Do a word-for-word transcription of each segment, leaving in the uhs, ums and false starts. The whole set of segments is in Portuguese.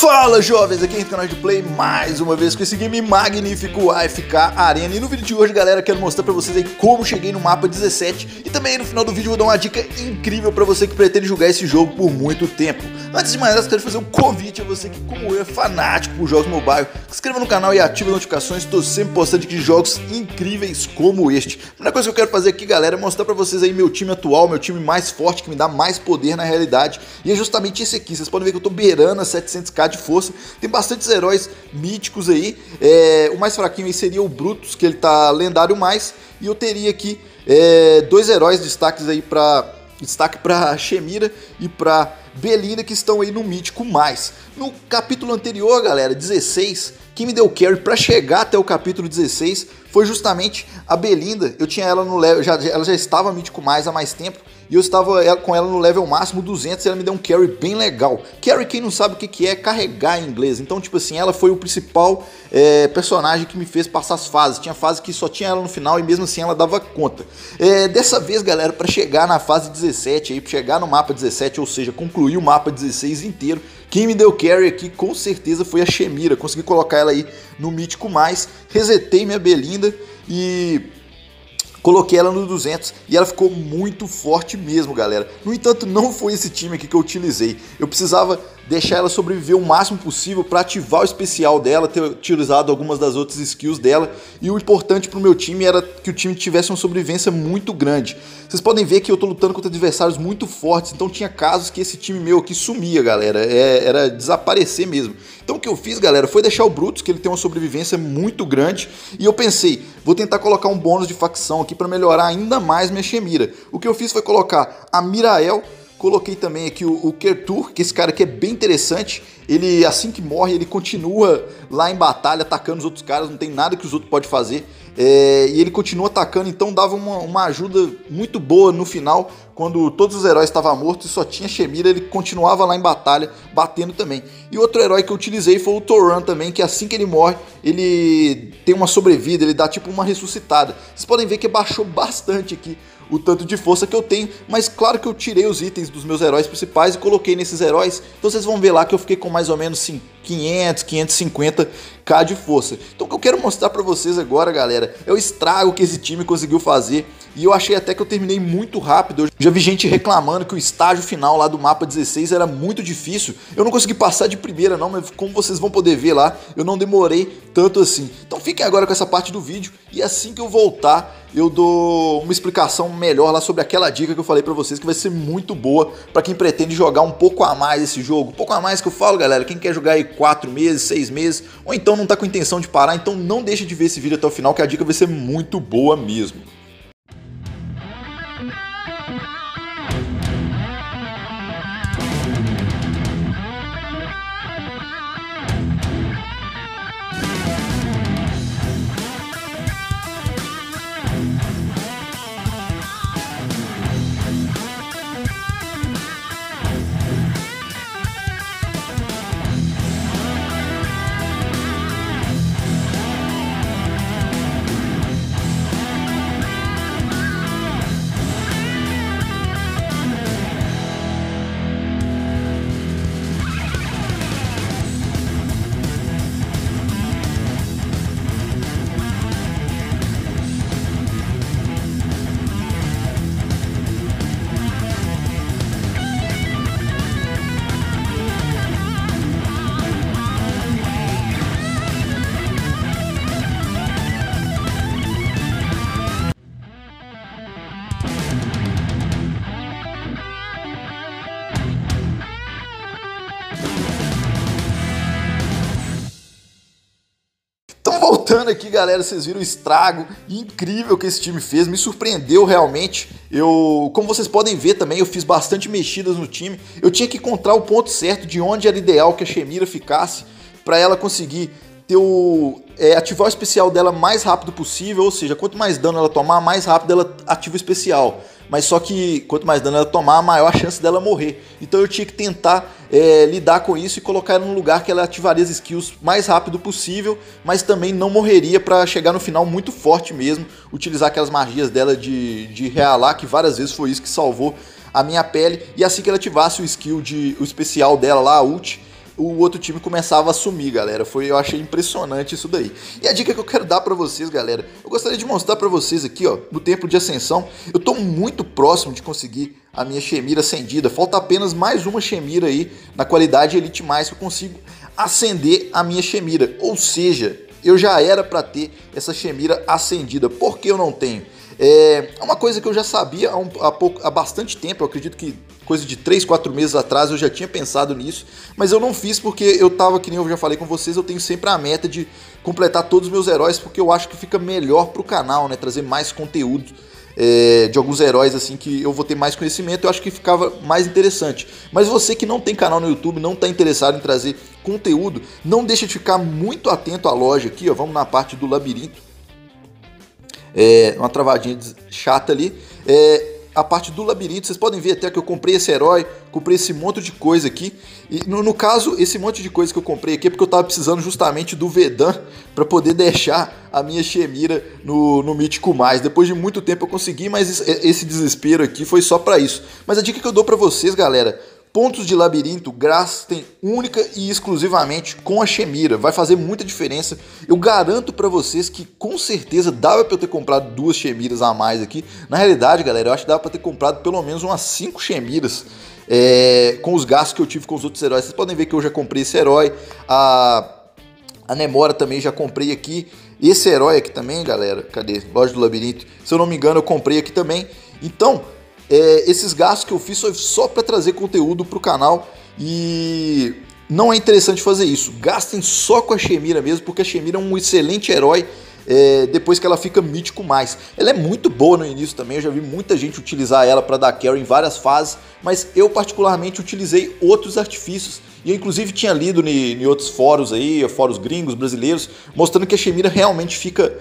Fala jovens, aqui é o canal de Play mais uma vez com esse game magnífico A F K Arena. E no vídeo de hoje, galera, quero mostrar pra vocês aí como cheguei no mapa dezessete. E também no final do vídeo vou dar uma dica incrível pra você que pretende jogar esse jogo por muito tempo. Antes de mais nada, quero fazer um convite a você que, como eu, é fanático por jogos mobile. Se inscreva no canal e ative as notificações, estou sempre postando aqui jogos incríveis como este. A primeira coisa que eu quero fazer aqui, galera, é mostrar pra vocês aí meu time atual, meu time mais forte, que me dá mais poder na realidade. E é justamente esse aqui, vocês podem ver que eu tô beirando a setecentos k de força, tem bastantes heróis míticos aí. É, o mais fraquinho aí seria o Brutus, que ele tá lendário mais, e eu teria aqui é, dois heróis destaques aí pra... Destaque para Shemira e para Belinda, que estão aí no mítico mais. No capítulo anterior, galera, dezesseis, quem me deu carry para chegar até o capítulo dezesseis foi justamente a Belinda. Eu tinha ela no level, já, ela já estava mítico mais há mais tempo. E eu estava com ela no level máximo duzentos e ela me deu um carry bem legal. Carry, quem não sabe o que é, carregar em inglês. Então, tipo assim, ela foi o principal é, personagem que me fez passar as fases. Tinha fase que só tinha ela no final e mesmo assim ela dava conta. É, dessa vez, galera, para chegar na fase dezessete, aí, pra chegar no mapa dezessete, ou seja, concluir o mapa dezesseis inteiro, quem me deu carry aqui com certeza foi a Shemira. Consegui colocar ela aí no mítico mais. Resetei minha Belinda e... coloquei ela no duzentos e ela ficou muito forte mesmo, galera. No entanto, não foi esse time aqui que eu utilizei. Eu precisava deixar ela sobreviver o máximo possível para ativar o especial dela, ter utilizado algumas das outras skills dela. E o importante para o meu time era que o time tivesse uma sobrevivência muito grande. Vocês podem ver que eu tô lutando contra adversários muito fortes, então tinha casos que esse time meu aqui sumia, galera. É, era desaparecer mesmo. Então o que eu fiz, galera, foi deixar o Brutus, que ele tem uma sobrevivência muito grande. E eu pensei, vou tentar colocar um bônus de facção aqui para melhorar ainda mais minha Shemira. O que eu fiz foi colocar a Mirael. Coloquei também aqui o, o Kertur, que esse cara aqui é bem interessante. Ele, assim que morre, ele continua lá em batalha, atacando os outros caras. Não tem nada que os outros podem fazer. É, e ele continua atacando, então dava uma, uma ajuda muito boa no final. Quando todos os heróis estavam mortos e só tinha Shemira, ele continuava lá em batalha, batendo também. E outro herói que eu utilizei foi o Toran também, que assim que ele morre, ele tem uma sobrevida, ele dá tipo uma ressuscitada. Vocês podem ver que baixou bastante aqui o tanto de força que eu tenho, mas claro que eu tirei os itens dos meus heróis principais e coloquei nesses heróis. Então vocês vão ver lá que eu fiquei com mais ou menos sim, quinhentos, quinhentos e cinquenta k de força. Então o que eu quero mostrar pra vocês agora, galera, é o estrago que esse time conseguiu fazer. E eu achei até que eu terminei muito rápido. Eu já vi gente reclamando que o estágio final lá do mapa dezesseis era muito difícil. Eu não consegui passar de primeira não, mas como vocês vão poder ver lá, eu não demorei tanto assim. Então fiquem agora com essa parte do vídeo e assim que eu voltar eu dou uma explicação melhor lá sobre aquela dica que eu falei pra vocês, que vai ser muito boa pra quem pretende jogar um pouco a mais esse jogo. Um pouco a mais que eu falo, galera, quem quer jogar aí quatro meses, seis meses, ou então não tá com intenção de parar, então não deixa de ver esse vídeo até o final, que a dica vai ser muito boa mesmo. Voltando aqui, galera, vocês viram o estrago incrível que esse time fez, me surpreendeu realmente. Eu, como vocês podem ver também, eu fiz bastante mexidas no time. Eu tinha que encontrar o ponto certo de onde era ideal que a Shemira ficasse para ela conseguir ter o, é, ativar o especial dela mais rápido possível, ou seja, quanto mais dano ela tomar, mais rápido ela ativa o especial. Mas só que quanto mais dano ela tomar, maior a chance dela morrer. Então eu tinha que tentar é, lidar com isso e colocar ela num lugar que ela ativaria as skills mais rápido possível, mas também não morreria para chegar no final muito forte mesmo, utilizar aquelas magias dela de, de realar, que várias vezes foi isso que salvou a minha pele. E assim que ela ativasse o skill, de, o especial dela lá, a ult, o outro time começava a sumir, galera. Foi, eu achei impressionante isso daí. E a dica que eu quero dar pra vocês, galera, eu gostaria de mostrar pra vocês aqui, ó, no tempo de ascensão, eu tô muito próximo de conseguir a minha Shemira acendida. Falta apenas mais uma Shemira aí, na qualidade Elite Mais, que eu consigo acender a minha Shemira. Ou seja, eu já era pra ter essa Shemira acendida. Por que eu não tenho? É uma coisa que eu já sabia há, um, há, pouco, há bastante tempo, eu acredito que coisa de três, quatro meses atrás eu já tinha pensado nisso, mas eu não fiz porque eu tava, que nem eu já falei com vocês, eu tenho sempre a meta de completar todos os meus heróis, porque eu acho que fica melhor pro canal, né, trazer mais conteúdo é, de alguns heróis assim que eu vou ter mais conhecimento, eu acho que ficava mais interessante. Mas você que não tem canal no YouTube, não tá interessado em trazer conteúdo, não deixa de ficar muito atento à loja aqui, ó, vamos na parte do labirinto. É, uma travadinha chata ali, é, a parte do labirinto, vocês podem ver até que eu comprei esse herói, comprei esse monte de coisa aqui, e no, no caso, esse monte de coisa que eu comprei aqui é porque eu tava precisando justamente do Vedan para poder deixar a minha Shemira no, no Mítico Mais. Depois de muito tempo eu consegui, mas esse desespero aqui foi só para isso. Mas a dica que eu dou para vocês, galera, pontos de labirinto gastem única e exclusivamente com a Shemira, vai fazer muita diferença. Eu garanto pra vocês que com certeza dava pra eu ter comprado duas Shemiras a mais aqui. Na realidade, galera, eu acho que dava pra ter comprado pelo menos umas cinco Shemiras é, com os gastos que eu tive com os outros heróis. Vocês podem ver que eu já comprei esse herói, a, a Nemora também já comprei aqui. Esse herói aqui também, galera, cadê? Loja do Labirinto, se eu não me engano eu comprei aqui também. Então... É, esses gastos que eu fiz foi só para trazer conteúdo para o canal e não é interessante fazer isso. Gastem só com a Shemira mesmo, porque a Shemira é um excelente herói é, depois que ela fica Mítico Mais. Ela é muito boa no início também, eu já vi muita gente utilizar ela para dar carry em várias fases, mas eu particularmente utilizei outros artifícios. E eu inclusive tinha lido em outros fóruns aí, fóruns gringos, brasileiros, mostrando que a Shemira realmente fica...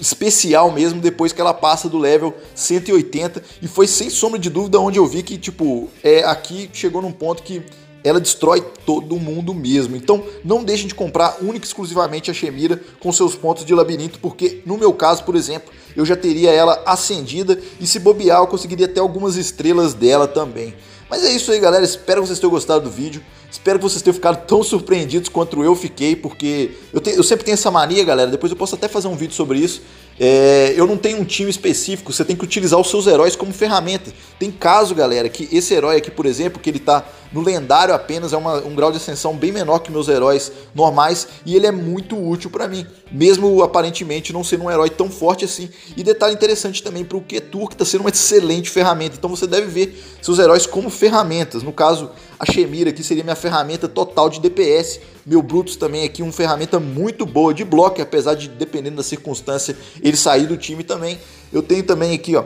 especial mesmo depois que ela passa do level cento e oitenta, e foi sem sombra de dúvida onde eu vi que, tipo, é, aqui chegou num ponto que ela destrói todo mundo mesmo. Então não deixem de comprar única e exclusivamente a Shemira com seus pontos de labirinto, porque no meu caso, por exemplo, eu já teria ela acendida e se bobear eu conseguiria até algumas estrelas dela também. Mas é isso aí, galera, espero que vocês tenham gostado do vídeo, espero que vocês tenham ficado tão surpreendidos quanto eu fiquei, porque eu, te, eu sempre tenho essa mania, galera, depois eu posso até fazer um vídeo sobre isso, é, eu não tenho um time específico, você tem que utilizar os seus heróis como ferramenta. Tem caso, galera, que esse herói aqui, por exemplo, que ele tá no lendário apenas, é uma, um grau de ascensão bem menor que meus heróis normais, e ele é muito útil pra mim, mesmo aparentemente não sendo um herói tão forte assim. E detalhe interessante também pro Kertur, que tá sendo uma excelente ferramenta, então você deve ver seus heróis como ferramentas. No caso, a Shemira aqui seria minha ferramenta total de D P S, meu Brutus também aqui, uma ferramenta muito boa de bloco, apesar de, dependendo da circunstância, ele sair do time também. Eu tenho também aqui, ó,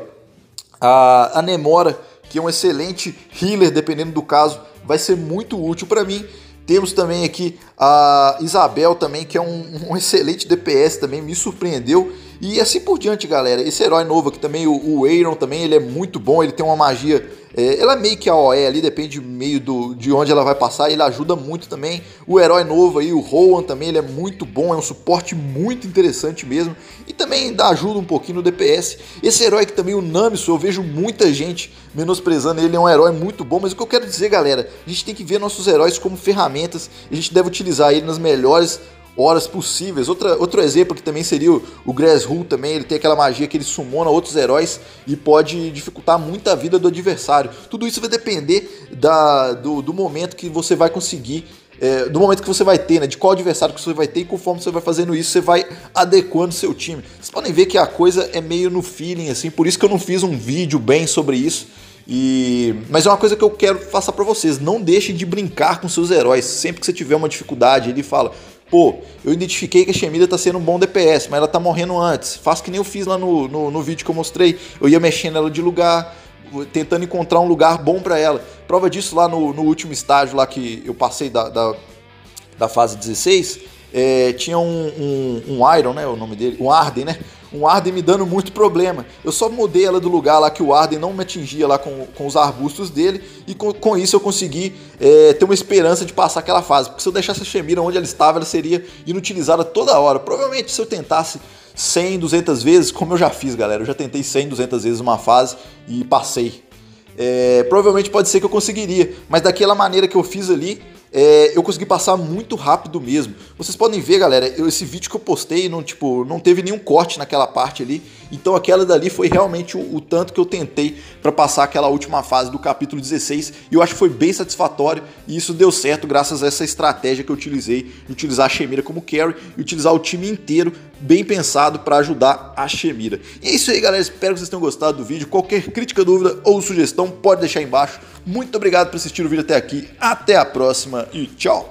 a, a Nemora, que é um excelente healer, dependendo do caso, vai ser muito útil para mim. Temos também aqui a Isabel também, que é um, um excelente D P S também, me surpreendeu. E assim por diante, galera, esse herói novo aqui também, o, o Aeron também, ele é muito bom, ele tem uma magia, é, ela é meio que a O E ali, depende meio do, de onde ela vai passar, ele ajuda muito também. O herói novo aí, o Rowan também, ele é muito bom, é um suporte muito interessante mesmo, e também dá ajuda um pouquinho no D P S. Esse herói aqui também, o Namiso, eu vejo muita gente menosprezando ele, é um herói muito bom, mas o que eu quero dizer, galera, a gente tem que ver nossos heróis como ferramentas, a gente deve utilizar ele nas melhores horas possíveis. Outra, outro exemplo que também seria o, o Gresshul também, ele tem aquela magia que ele sumona outros heróis e pode dificultar muito a vida do adversário. Tudo isso vai depender da, do, do momento que você vai conseguir, é, do momento que você vai ter, né, de qual adversário que você vai ter, e conforme você vai fazendo isso, você vai adequando seu time. Vocês podem ver que a coisa é meio no feeling, assim, por isso que eu não fiz um vídeo bem sobre isso. E... mas é uma coisa que eu quero passar pra vocês, não deixem de brincar com seus heróis. Sempre que você tiver uma dificuldade, ele fala: pô, eu identifiquei que a Shemira tá sendo um bom D P S, mas ela tá morrendo antes. Faço que nem eu fiz lá no, no, no vídeo que eu mostrei, eu ia mexendo ela de lugar, tentando encontrar um lugar bom pra ela. Prova disso lá no, no último estágio lá que eu passei da, da, da fase dezesseis, é, tinha um, um, um Aeron, né, o nome dele, um Arden, né? Um Warden me dando muito problema. Eu só mudei ela do lugar lá que o Warden não me atingia lá com, com os arbustos dele. E com, com isso eu consegui é, ter uma esperança de passar aquela fase. Porque se eu deixasse a Shemira onde ela estava, ela seria inutilizada toda hora. Provavelmente se eu tentasse cem, duzentas vezes, como eu já fiz, galera. Eu já tentei cem, duzentas vezes uma fase e passei. É, provavelmente pode ser que eu conseguiria. Mas daquela maneira que eu fiz ali, É, eu consegui passar muito rápido mesmo. Vocês podem ver, galera, eu, esse vídeo que eu postei não, tipo, não teve nenhum corte naquela parte ali. Então aquela dali foi realmente o, o tanto que eu tentei para passar aquela última fase do capítulo dezesseis. E eu acho que foi bem satisfatório e isso deu certo graças a essa estratégia que eu utilizei. Utilizar a Shemira como carry e utilizar o time inteiro bem pensado para ajudar a Shemira. E é isso aí, galera. Espero que vocês tenham gostado do vídeo. Qualquer crítica, dúvida ou sugestão pode deixar aí embaixo. Muito obrigado por assistir o vídeo até aqui. Até a próxima. E tchau!